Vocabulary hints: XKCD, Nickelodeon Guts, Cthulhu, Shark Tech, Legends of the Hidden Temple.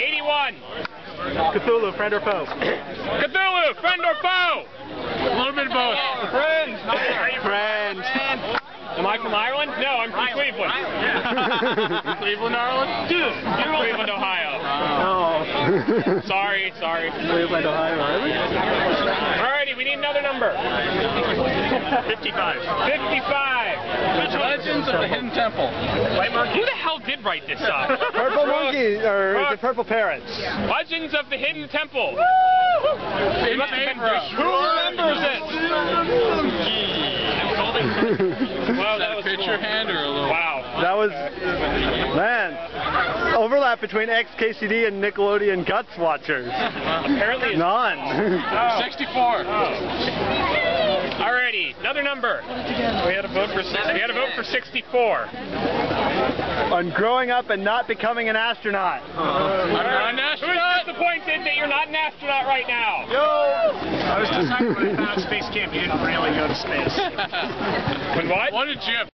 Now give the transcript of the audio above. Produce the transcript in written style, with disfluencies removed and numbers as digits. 81. Cthulhu, friend or foe? Cthulhu, friend or foe? A little bit of both. Friends. Friends. Am I from Ireland? No, I'm from Cleveland. Yeah. Cleveland, Ireland? Dude, Cleveland, Ohio. Oh. Sorry. Cleveland, Ohio, Ireland? Alrighty, we need another number. 55. Legends of the Hidden Temple. Who the hell did write this up? Purple monkeys or the purple parrots. Legends of the Hidden Temple. Who remembers it? Wow, that was picture hand or a little. Wow. That was man. Overlap between XKCD and Nickelodeon Guts watchers. Apparently none. 64. Oh. Alrighty, another number. We had a vote for 64. On growing up and not becoming an astronaut. I'm an astronaut. Who's disappointed that you're not an astronaut right now? Yo! I was disappointed in space camp. You didn't really go to space. When what? What a jip.